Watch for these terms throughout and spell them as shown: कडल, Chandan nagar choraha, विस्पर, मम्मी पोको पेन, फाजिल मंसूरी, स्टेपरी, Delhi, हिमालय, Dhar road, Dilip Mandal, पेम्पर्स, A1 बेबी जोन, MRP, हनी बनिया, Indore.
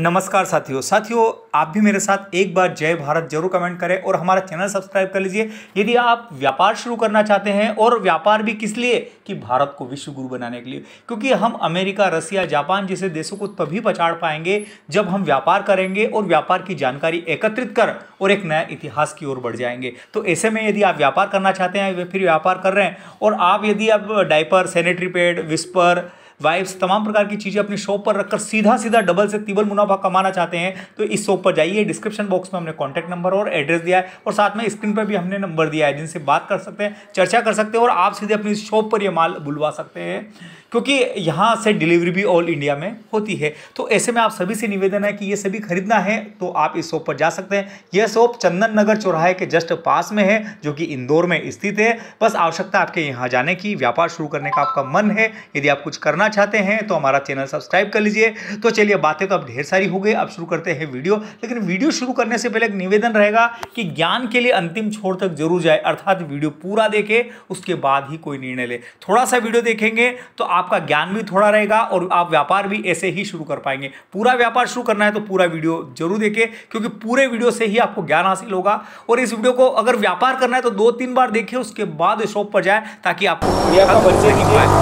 नमस्कार साथियों, आप भी मेरे साथ एक बार जय भारत जरूर कमेंट करें और हमारा चैनल सब्सक्राइब कर लीजिए। यदि आप व्यापार शुरू करना चाहते हैं, और व्यापार भी किस लिए कि भारत को विश्व गुरु बनाने के लिए, क्योंकि हम अमेरिका, रसिया, जापान जैसे देशों को तभी पछाड़ पाएंगे जब हम व्यापार करेंगे और व्यापार की जानकारी एकत्रित कर और एक नया इतिहास की ओर बढ़ जाएंगे। तो ऐसे में यदि आप व्यापार करना चाहते हैं, फिर व्यापार कर रहे हैं और आप यदि आप diaper, sanitary pad, विस्पर, wipes, तमाम प्रकार की चीज़ें अपने शॉप पर रखकर सीधा डबल से तिबल मुनाफा कमाना चाहते हैं तो इस शॉप पर जाइए। डिस्क्रिप्शन बॉक्स में हमने कॉन्टैक्ट नंबर और एड्रेस दिया है और साथ में स्क्रीन पर भी हमने नंबर दिया है, जिनसे बात कर सकते हैं, चर्चा कर सकते हैं और आप सीधे अपनी शॉप पर ये माल बुलवा सकते हैं, क्योंकि यहाँ से डिलीवरी भी ऑल इंडिया में होती है। तो ऐसे में आप सभी से निवेदन है कि ये सभी खरीदना है तो आप इस शॉप पर जा सकते हैं। यह शॉप चंदन नगर चौराहे के जस्ट पास में है, जो कि इंदौर में स्थित है। बस आवश्यकता आपके यहाँ जाने की, व्यापार शुरू करने का आपका मन है, यदि आप कुछ करना चाहते हैं तो हमारा चैनल सब्सक्राइब कर लीजिए। तो चलिए, बातें तो अब ढेर सारी हो गई, अब शुरू करते हैं वीडियो। लेकिन वीडियो शुरू करने से पहले एक निवेदन रहेगा कि ज्ञान के लिए अंतिम छोर तक जरूर जाए, अर्थात वीडियो पूरा देखे उसके बाद ही कोई निर्णय ले। थोड़ा सा वीडियो देखेंगे तो आपका ज्ञान भी थोड़ा रहेगा और आप व्यापार भी ऐसे ही शुरू कर पाएंगे। पूरा व्यापार शुरू करना है तो पूरा वीडियो जरूर देखें, क्योंकि पूरे वीडियो से ही आपको ज्ञान हासिल होगा। और इस वीडियो को अगर व्यापार करना है तो 2-3 बार देखिए, उसके बाद शॉप पर जाए ताकि आपको।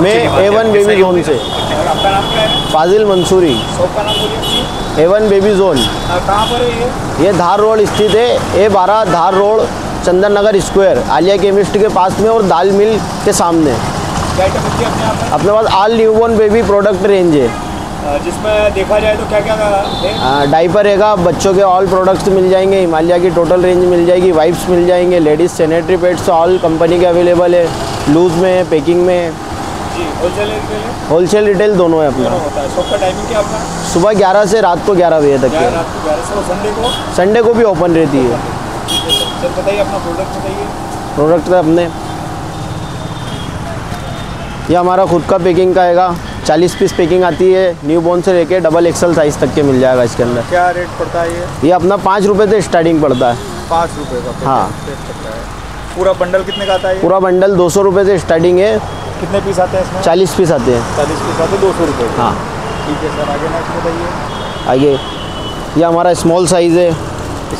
मैं A1 बेबी जोन से, आपका नाम क्या है? फाजिल मंसूरी। शॉप का नाम बोलिए। A1 बेबी जोन कहाँ पर है? ये धार रोड स्थित है, A12 Dhar road, Chandan Nagar square, Aliya chemist के पास में और दाल मिल के सामने। अपने पास all newborn baby product range है, जिसमें देखा जाए तो क्या क्या है? डाइपर रहेगा, बच्चों के ऑल प्रोडक्ट्स मिल जाएंगे, हिमालय की टोटल रेंज मिल जाएगी, वाइप्स मिल जाएंगे, ladies sanitary pads all company के अवेलेबल है, लूज में है, पैकिंग में है। होलसेल रिटेल दोनों है अपना। शॉप का टाइमिंग क्या है? सुबह 11 से रात को 11 बजे तक है, संडे को भी ओपन रहती है। प्रोडक्ट है अपने, यह हमारा खुद का पैकिंग का आएगा, 40 पीस पैकिंग आती है, न्यू बॉर्न से लेके डबल एक्सल साइज तक के मिल जाएगा। इसके अंदर क्या रेट पड़ता है? ये अपना ₹5 से स्टार्टिंग पड़ता है। ₹5 का? हाँ। पूरा बंडल कितने का आता है? पूरा बंडल ₹200 से स्टार्टिंग है। कितने पीस आते हैं इसमें? 40 पीस आते हैं। 40 पीस आते हैं ₹200। हाँ, ठीक है सर। आगे नेक्स्ट बताइए। आगे ये हमारा स्मॉल साइज़ है।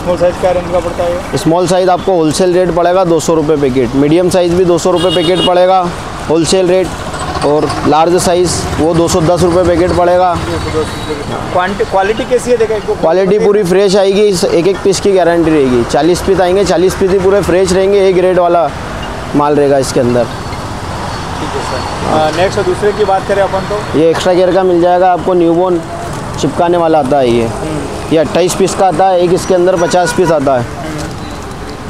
स्मॉल साइज़ क्या रेंज का पड़ता है? स्मॉल साइज़ आपको होलसेल रेट पड़ेगा ₹200 पैकेट, मीडियम साइज़ भी ₹200 पैकेट पड़ेगा होलसेल रेट, और लार्ज साइज़ वो ₹210 पैकेट पड़ेगा। क्वालिटी कैसी है देखा? क्वालिटी पूरी फ्रेश आएगी, एक एक पीस की गारंटी रहेगी। 40 पीस आएंगे, 40 पीस ही पूरे फ्रेश रहेंगे, एक ग्रेड वाला माल रहेगा इसके अंदर। ठीक है सर। नेक्स्ट दूसरे की बात करें अपन तो ये एक्स्ट्रा केयर का मिल जाएगा आपको, न्यूबॉर्न चिपकाने वाला आता है। ये 28 पीस का आता है, एक इसके अंदर 50 पीस आता है,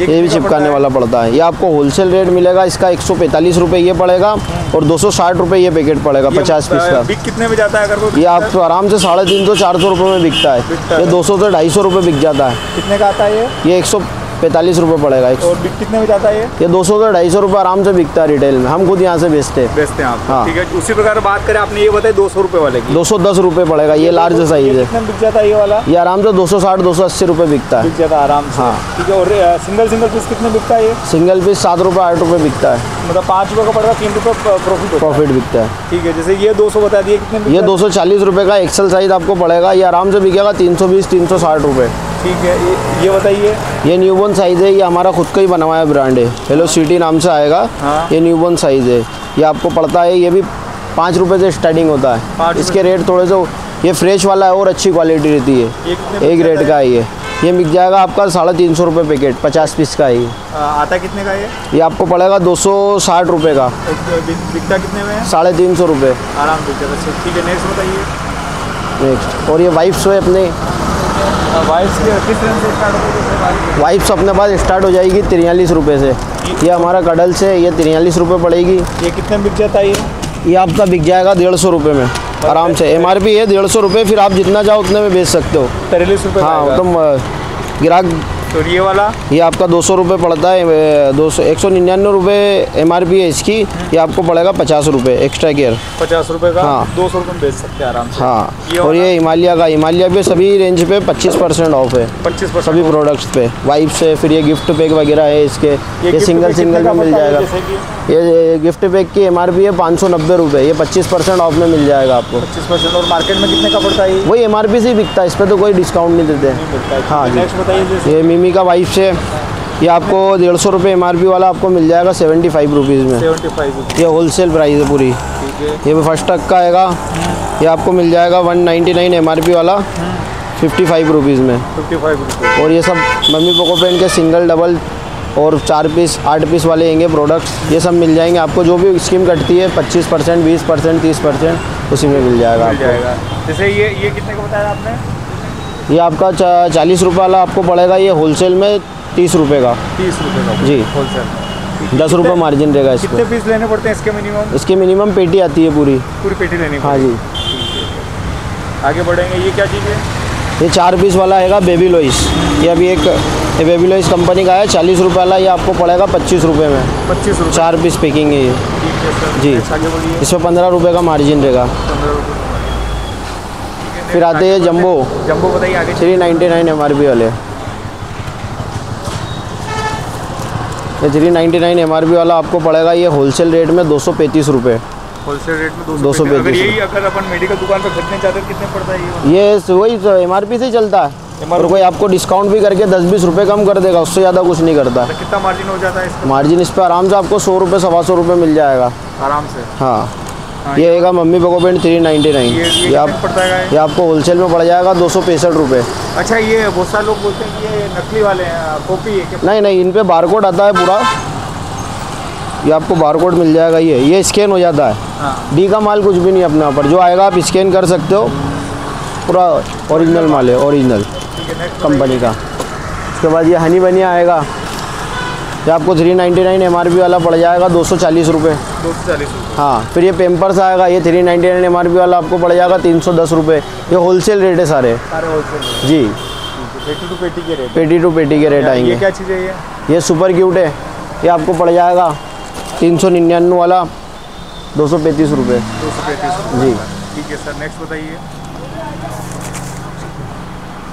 ये भी चिपकाने वाला पड़ता है। ये आपको होलसेल रेट मिलेगा इसका, ₹145 ये पड़ेगा और ₹260 ये पैकेट पड़ेगा 50 पीस का। बिक कितने में जाता है अगर वो? ये आप आराम से 350-400 में बिकता है। ये 200 से 250 बिक जाता है। कितने का आता है ये? ये ₹145 पड़ेगा। और बिक कितने में जाता है ये? 200 से 250 आराम से बिकता है रिटेल में, हम खुद यहाँ से बेचते हैं आप। हाँ, ठीक है। उसी प्रकार बात करें, आपने ये बताया ₹200 वाले की, ₹210 पड़ेगा। ये लार्ज साइज है, कितने बिक जाता है ये वाला? ये आराम से ₹260-280 बिकता है आराम से। हाँ, ठीक है। और सिंगल पीस कितने बिकता है ये? सिंगल पीस ₹7-8 बिकता है, मतलब ₹5 का पड़ेगा, ₹3 प्रॉफिट बिकता है। ठीक है। जैसे ये 200 बता दिए, कितने? ये ₹240 का एक्सल साइज आपको पड़ेगा, ये आराम से बिकेगा 320-360। ठीक है। ये बताइए, ये न्यूबॉर्न साइज़ है, ये हमारा खुद का ही बना हुआ है, ब्रांड है, हेलो सिटी नाम से आएगा। हाँ। ये न्यूबॉर्न साइज़ है, ये आपको पड़ता है, ये भी ₹5 से स्टार्टिंग होता है। इसके रेट थोड़े से, ये फ्रेश वाला है और अच्छी क्वालिटी रहती है, एक रेट का है। ये बिक जाएगा आपका ₹350 पैकेट, 50 पीस का है। आता कितने का है ये? आपको पड़ेगा ₹260 का, बिकता कितने में? ₹350 आराम से। ठीक है। नेक्स्ट बताइए। नेक्स्ट और ये वाइप्स है अपने, वाइप्स अपने पास स्टार्ट हो जाएगी ₹43 से। ये हमारा कडल से, ये ₹43 पड़ेगी। ये कितने बिक जाता है ये आपका? बिक जाएगा ₹150 में आराम से। MRP है ₹150, फिर आप जितना चाहो उतने में बेच सकते हो। 43 रुपये? हाँ, तुम ग्राहक तो ये वाला ये आपका 200 रुपये पड़ता है, 199 रुपये MRP है इसकी, ये आपको पड़ेगा 50 रुपये एक्स्ट्रा केयर, 50 रुपये का 200 रुपये में बेच सकते हैं आराम से। हाँ, और ये हिमालय का, हिमालय पे सभी रेंज पे 25% ऑफ है, 25% सभी प्रोडक्ट्स पे, वाइप्स है, फिर ये गिफ्ट पैक वगैरह है इसके, ये सिंगल में मिल जाएगा। ये गिफ्ट पैक की MRP है 590 रुपये, ये 25% ऑफ में मिल जाएगा आपको, 25%। और मार्केट में कितने का पड़ता है? वही MRP से बिकता है, इस पर तो कोई डिस्काउंट नहीं देते। हाँ जी, ये मिमी का वाइफ से ये आपको 150 रुपये MRP वाला आपको मिल जाएगा 75 रुपीज़ में, 75। ये होलसेल प्राइस है पूरी। ये भी फर्स्ट टक का आएगा, ये आपको मिल जाएगा 199 MRP वाला 55 रुपीज़ में, 55। और ये सब मम्मी पोको पेन के सिंगल डबल और 4 पीस 8 पीस वाले होंगे प्रोडक्ट्स, ये सब मिल जाएंगे आपको। जो भी स्कीम कटती है 25%, 20%, 30% उसी में मिल जाएगा आपको। जैसे ये कितने का बताया आपने? ये आपका 40 रुपये वाला आपको पड़ेगा, ये होलसेल में 30 रुपये का, 30 रुपये का जी होलसेल में, 10 रुपये मार्जिन रहेगा इसको। कितने पीस लेने पड़ते हैं इसके मिनिमम? इसके मिनिमम पेटी आती है पूरी पेटी लेनी। हाँ जी, आगे बढ़ेंगे। ये क्या चीज़ है? ये 4 पीस वाला आएगा बेबी लॉइस, ये अभी एक बेबी लॉइस कंपनी का है 40 रुपये वाला, ये आपको पड़ेगा 25 रुपये में, 25। 4 पीस पैकिंग है ये। ठीक है सर जी, इसमें 15 रुपये का मार्जिन रहेगा। फिर आते हैं जम्बो, जम्बो बताइए आगे। 399 MRP वाले, ये 399 MRP वाला आपको पड़ेगा, ये होलसेल रेट में 235 रुपये, होलसेल रेट में 235। अगर अपन मेडिकल दुकान पर खरीदने चाहते हैं कितने पड़ता है ये? वही MRP से चलता है, और कोई आपको डिस्काउंट भी करके 10-20 रुपये कम कर देगा, उससे ज़्यादा कुछ नहीं करता। कितना मार्जिन हो जाता है? मार्जिन इस पर आराम से आपको 100 रुपये 125 रुपये मिल जाएगा आराम से। हाँ, ये आएगा मम्मी पोको पेन 399, ये आपको होलसेल में पड़ जाएगा 265 रुपये। अच्छा, ये बहुत सारे लोग बोलते हैं कि ये नकली वाले हैं, कॉपी है? नहीं, इन पे बारकोड आता है पूरा, ये आपको बारकोड मिल जाएगा। ये स्कैन हो जाता है, डी का माल कुछ भी नहीं अपना पर, जो आएगा आप स्कैन कर सकते हो, पूरा ओरिजिनल माल है, ओरिजिनल कंपनी का। उसके बाद ये हनी बनिया आएगा, ये आपको 399 MRP वाला पड़ जाएगा 240 रुपये। हाँ, फिर ये पेम्पर्स आएगा, ये 399 MRP वाला आपको पड़ जाएगा 310 रुपये, ये होलसेल रेट है सारे होलसेल जी, पेटी टू पेटी के रेट आएंगे। ये क्या चीज़ है? ये सुपर क्यूट है, ये आपको पड़ जाएगा 399 वाला 235 रुपये जी। ठीक है सर, नेक्स्ट बताइए।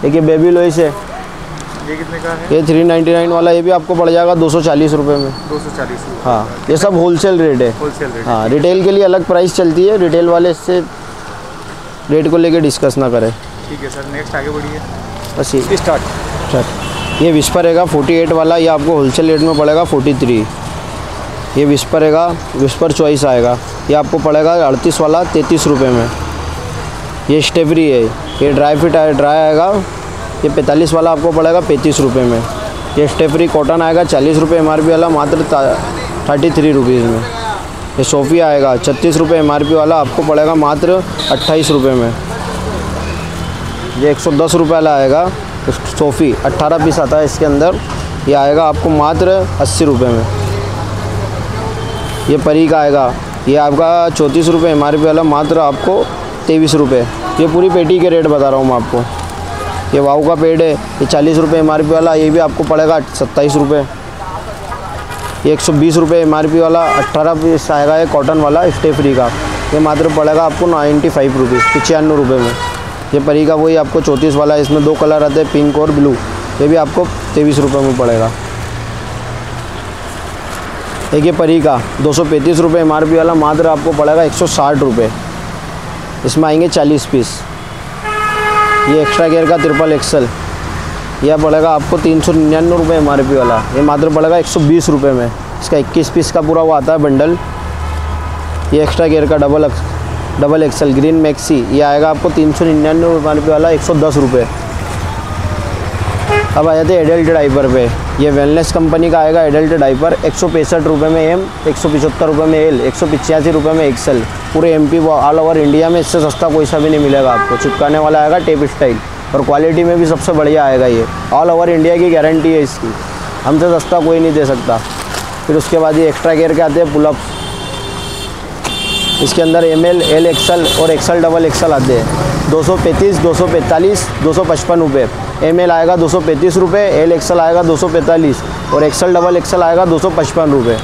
देखिए बेबी लॉइस है, ये कितने का है? ये 399 वाला, ये भी आपको पड़ जाएगा 240 रुपये में, 240। हाँ, ये सब होलसेल रेट है, होलसेल रेट। हाँ, रिटेल के लिए अलग प्राइस चलती है, रिटेल वाले इससे रेट को लेके डिस्कस ना करें। ठीक है सर, नेक्स्ट आगे बढ़िए। बस ये स्टार्ट। ये विस्पर रहेगा 48 वाला, ये आपको होलसेल रेट में पड़ेगा 43। ये विस्पर रहेगा, विस्पर चॉइस आएगा, ये आपको पड़ेगा 38 वाला 33 रुपये में। ये स्टेबरी है, ये ड्राई फिट ड्राई आएगा, ये 45 वाला आपको पड़ेगा 35 रुपये में। ये स्टेपरी कॉटन आएगा 40 रुपये MRP वाला, मात्र 33 रुपीज़ में। ये सोफिया आएगा 36 रुपये MRP वाला, आपको पड़ेगा मात्र 28 रुपये में। ये 110 रुपये वाला आएगा सोफ़ी, 18 पीस आता है इसके अंदर, ये आएगा आपको मात्र 80 रुपये में। ये परी का आएगा, ये आपका 34 रुपये MRP वाला, मात्र आपको 23 रुपये। ये पूरी पेटी के रेट बता रहा हूँ मैं आपको। ये वाऊ का पेड़ है, ये 40 रुपये MRP वाला, ये भी आपको पड़ेगा 27 रुपये। ये 120 रुपये MRP वाला, 18 पीस आएगा, ये कॉटन वाला स्टे फ्री का, ये मात्र पड़ेगा आपको 95 रुपीज़, 95 रुपये में। ये परी का वही आपको 34 वाला, इसमें 2 कलर आते हैं, पिंक और ब्लू, ये भी आपको 23 रुपये में पड़ेगा। एक ये परी का 235 रुपये MRP वाला, मात्र आपको पड़ेगा 160 रुपये, इसमें आएंगे 40 पीस। ये एक्स्ट्रा गेयर का ट्रिपल एक्सल, यह पड़ेगा आपको 399 रुपये MRP वाला, ये मात्र पड़ेगा 120 रुपये में। इसका 21 पीस का पूरा वो आता है बंडल। ये एक्स्ट्रा गेयर का डबल एक्सल ग्रीन मैक्सी, ये आएगा आपको 399 MRP वाला, 110 रुपये। अब आ जाते हैं एडल्ट डाइपर पे, ये वेलनेस कंपनी का आएगा एडल्ट डाइपर, 165 रुपये में एम, 175 रुपये में एल, 185 रुपये में एक्सेल। पूरे MP व ऑल ओवर इंडिया में इससे सस्ता कोई सा भी नहीं मिलेगा आपको। चिपकाने वाला आएगा टेप स्टाइल, और क्वालिटी में भी सबसे बढ़िया आएगा, ये ऑल ओवर इंडिया की गारंटी है इसकी, हमसे सस्ता कोई नहीं दे सकता। फिर उसके बाद ये एक्स्ट्रा गेयर के आते हैं पुलअप्स, इसके अंदर ML, L एक्सल और XL डबल एक्सल आते हैं, 235, 245, 255 रुपये। एम एल आएगा 235 रुपये, एल एक्सल आएगा 245 और एक्सल डबल एक्सल आएगा 255 रुपये।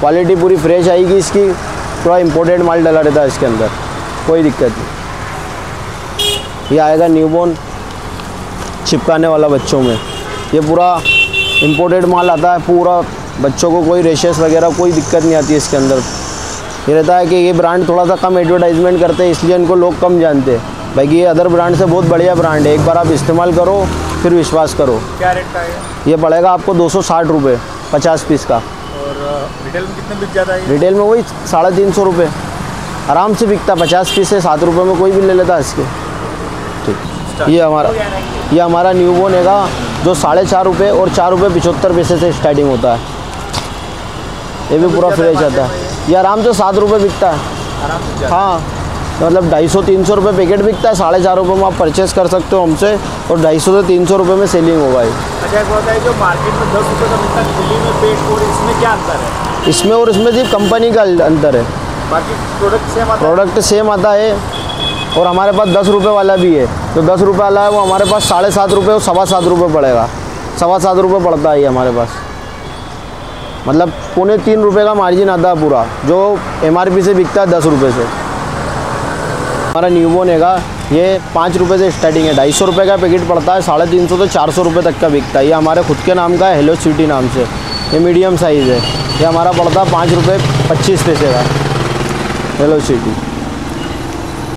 क्वालिटी पूरी फ्रेश आएगी इसकी, थोड़ा इम्पोर्टेड माल डाला रहता है इसके अंदर, कोई दिक्कत नहीं। ये आएगा न्यूबॉर्न चिपकाने वाला बच्चों में, ये पूरा इम्पोर्टेड माल आता है पूरा, बच्चों को कोई रेशेस वगैरह कोई दिक्कत नहीं आती है इसके अंदर। ये रहता है कि ये ब्रांड थोड़ा सा कम एडवर्टाइजमेंट करते हैं इसलिए इनको लोग कम जानते हैं। भाई ये अदर ब्रांड से बहुत बढ़िया ब्रांड है, एक बार आप इस्तेमाल करो फिर विश्वास करो। क्या रेट का है? ये पड़ेगा आपको 260 रुपये 50 पीस का। और रिटेल में कितने बिक जाता है? रिटेल में वही 350 रुपये आराम से बिकता, 50 पीस है 7 रुपये में कोई भी ले लेता है इसके। ठीक, ये हमारा न्यूबॉर्न हैगा जो 4.5 रुपये और 4 रुपये 75 पैसे से स्टार्टिंग होता है। ये भी पूरा फ्रेश आता है, ये आराम से 7 रुपये बिकता है। हाँ मतलब 250-300 रुपये पैकेट बिकता है, 4.5 रुपये में आप परचेस कर सकते हो हमसे और 250 से 300 रुपये में सेलिंग होगा ये। अच्छा होता है जो मार्केट में 10 रुपये का मिलता है दिल्ली में पेट, और इसमें क्या अंतर है? इसमें और इसमें सिर्फ कंपनी का अंतर है, बाकी प्रोडक्ट सेम आता है। और हमारे पास 10 रुपये वाला भी है, तो 10 रुपये वाला है वो हमारे पास 7.5 रुपये और 7.25 रुपये पड़ेगा, 7.25 रुपये पड़ता है ये हमारे पास। मतलब 3.25 रुपये का मार्जिन आता है पूरा, जो एमआरपी से बिकता है 10 रुपये से। हमारा न्यूबॉर्न हैगा ये 5 रुपये से स्टार्टिंग है, 250 रुपये का पैकेट पड़ता है, 350 से 400 रुपये तक का बिकता है। ये हमारे खुद के नाम का है, हेलो सिटी नाम से, ये मीडियम साइज़ है। ये हमारा पड़ता है 5 रुपये 25 पैसे का हेलो सिटी।